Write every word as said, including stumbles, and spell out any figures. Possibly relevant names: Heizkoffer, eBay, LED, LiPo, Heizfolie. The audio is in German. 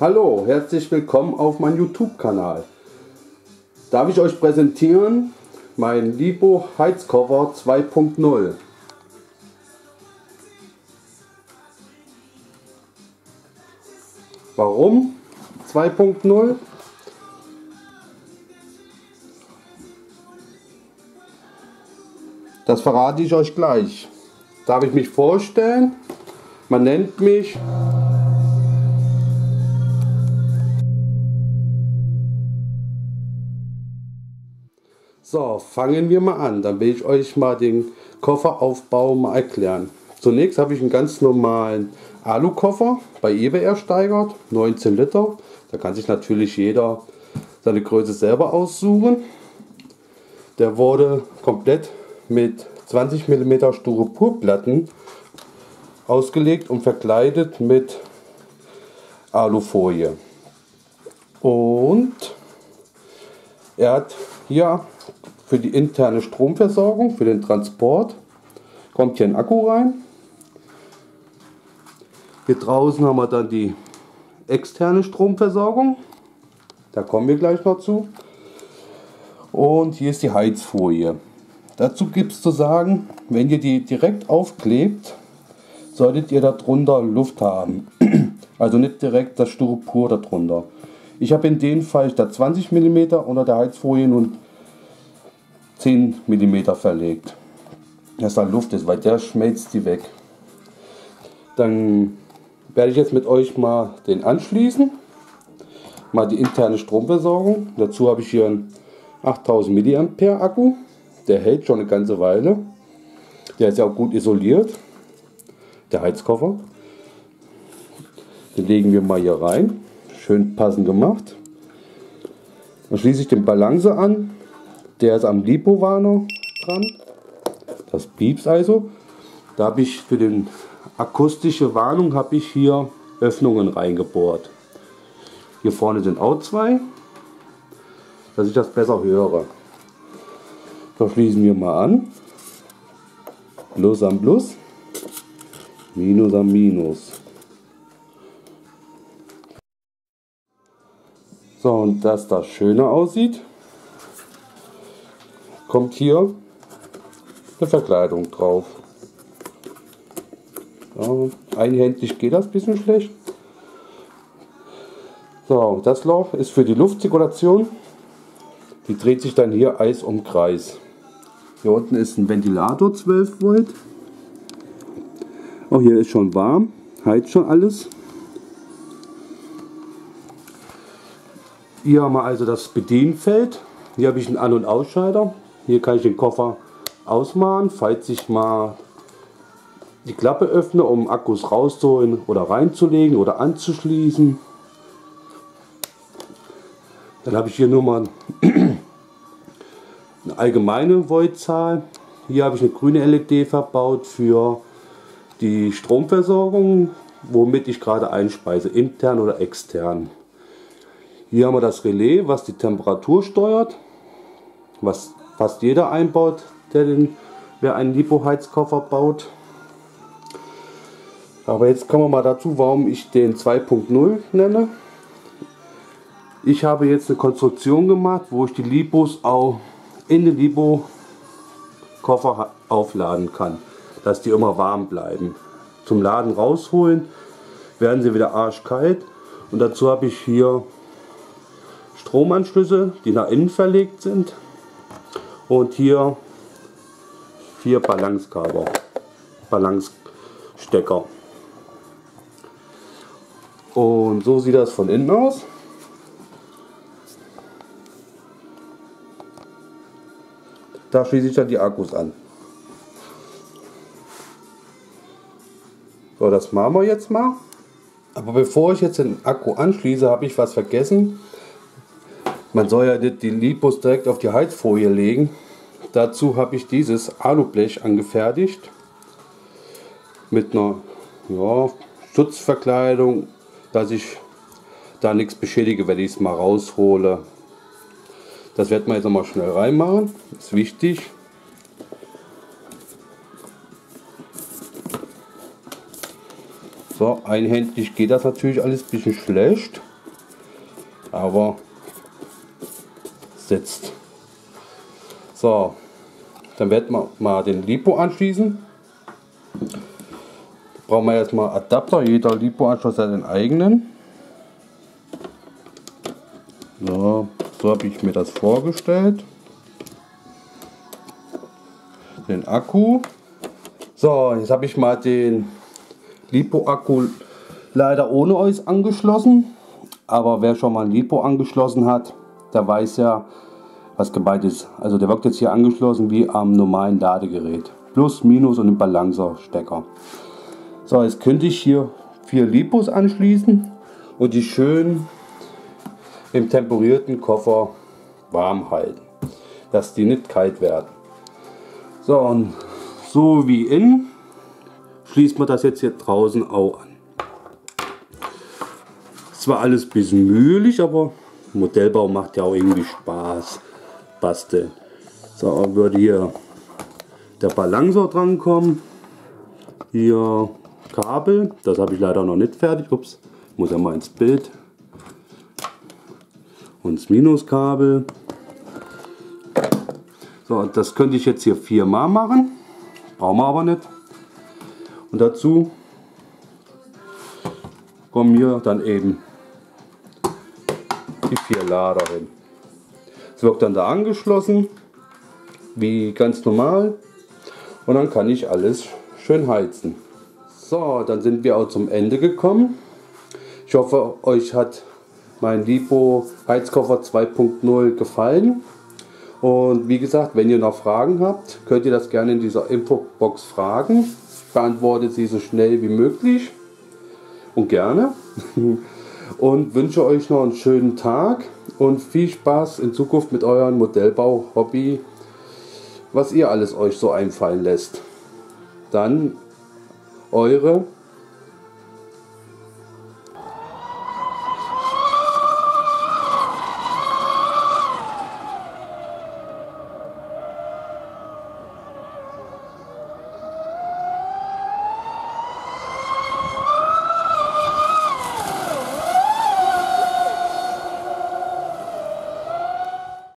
Hallo, herzlich willkommen auf meinem YouTube-Kanal. Darf ich euch präsentieren mein LiPo Heizkoffer zwei punkt null. Warum zwei punkt null? Das verrate ich euch gleich. Darf ich mich vorstellen? Man nennt mich So, fangen wir mal an. Dann will ich euch mal den Kofferaufbau mal erklären. Zunächst habe ich einen ganz normalen Alukoffer bei eBay ersteigert, neunzehn Liter. Da kann sich natürlich jeder seine Größe selber aussuchen. Der wurde komplett mit zwanzig Millimeter Styroporplatten ausgelegt und verkleidet mit Alufolie. Und er hat hier für die interne Stromversorgung, für den Transport, kommt hier ein Akku rein. Hier draußen haben wir dann die externe Stromversorgung, da kommen wir gleich noch zu. Und hier ist die Heizfolie. Dazu gibt es zu sagen, wenn ihr die direkt aufklebt, solltet ihr darunter Luft haben. Also nicht direkt das Styropor darunter. Ich habe in dem Fall statt zwanzig Millimeter unter der Heizfolie nun zehn Millimeter verlegt, dass da Luft ist, weil der schmelzt die weg. Dann werde ich jetzt mit euch mal den anschließen, mal die interne Stromversorgung. Dazu habe ich hier einen achttausend Milliampere Akku, der hält schon eine ganze Weile. Der ist ja auch gut isoliert, der Heizkoffer. Den legen wir mal hier rein, schön passend gemacht. Dann schließe ich den Balancer an. Der ist am LiPo-Warner dran, das piepst also. Da habe ich für die akustische Warnung habe ich hier Öffnungen reingebohrt. Hier vorne sind auch zwei, dass ich das besser höre. Da schließen wir mal an. Plus am Plus, Minus am Minus. So, und dass das schöner aussieht, kommt hier eine Verkleidung drauf. So, einhändig geht das ein bisschen schlecht. So, das Loch ist für die Luftzirkulation. Die dreht sich dann hier Eis um Kreis. Hier unten ist ein Ventilator, zwölf Volt. Auch hier ist schon warm, heizt schon alles. Hier haben wir also das Bedienfeld. Hier habe ich einen An- und Ausschalter. Hier kann ich den Koffer ausmachen, falls ich mal die Klappe öffne, um Akkus rauszuholen oder reinzulegen oder anzuschließen. Dann habe ich hier nur mal eine allgemeine Voltzahl. Hier habe ich eine grüne L E D verbaut für die Stromversorgung, womit ich gerade einspeise, intern oder extern. Hier haben wir das Relais, was die Temperatur steuert, was fast jeder einbaut, der den, wer einen LiPo-Heizkoffer baut. Aber jetzt kommen wir mal dazu, warum ich den zwei punkt null nenne. Ich habe jetzt eine Konstruktion gemacht, wo ich die LiPos auch in den LiPo-Koffer aufladen kann, dass die immer warm bleiben. Zum Laden rausholen werden sie wieder arschkalt, und dazu habe ich hier Stromanschlüsse, die nach innen verlegt sind. Und hier vier Balancekabel, Balancestecker. Und so sieht das von innen aus. Da schließe ich dann die Akkus an. So, das machen wir jetzt mal. Aber bevor ich jetzt den Akku anschließe, habe ich was vergessen. Man soll ja nicht die LiPos direkt auf die Heizfolie legen. Dazu habe ich dieses Alublech angefertigt mit einer ja, Schutzverkleidung, dass ich da nichts beschädige, wenn ich es mal raushole. Das werden wir jetzt nochmal schnell reinmachen, ist wichtig. So, So, einhändig geht das natürlich alles ein bisschen schlecht, aber sitzt. So, dann werden wir mal den LiPo anschließen. Brauchen wir erstmal Adapter, jeder LiPo-Anschluss hat einen eigenen. So, so habe ich mir das vorgestellt. Den Akku. So, jetzt habe ich mal den LiPo-Akku leider ohne euch angeschlossen. Aber wer schon mal einen LiPo angeschlossen hat, der weiß ja, was gemeint ist. Also der wirkt jetzt hier angeschlossen wie am normalen Ladegerät. Plus, Minus und ein Balancer-Stecker. So, jetzt könnte ich hier vier LiPos anschließen und die schön im temperierten Koffer warm halten, dass die nicht kalt werden. So, und so wie innen schließt man das jetzt hier draußen auch an. Zwar alles ein bisschen mühlich, aber Modellbau macht ja auch irgendwie Spaß. Basteln. So, würde hier der Balancer dran kommen. Hier Kabel, das habe ich leider noch nicht fertig. Ups, muss ja mal ins Bild. Und das Minuskabel. So, das könnte ich jetzt hier viermal machen. Brauchen wir aber nicht. Und dazu kommen hier dann eben die vier Lader hin. Es wird dann da angeschlossen, wie ganz normal. Und dann kann ich alles schön heizen. So, dann sind wir auch zum Ende gekommen. Ich hoffe, euch hat mein LiPo Heizkoffer zwei punkt null gefallen. Und wie gesagt, wenn ihr noch Fragen habt, könnt ihr das gerne in dieser Infobox fragen. Ich beantworte sie so schnell wie möglich und gerne. Und wünsche euch noch einen schönen Tag und viel Spaß in Zukunft mit eurem Modellbau-Hobby, was ihr alles euch so einfallen lässt. Dann eure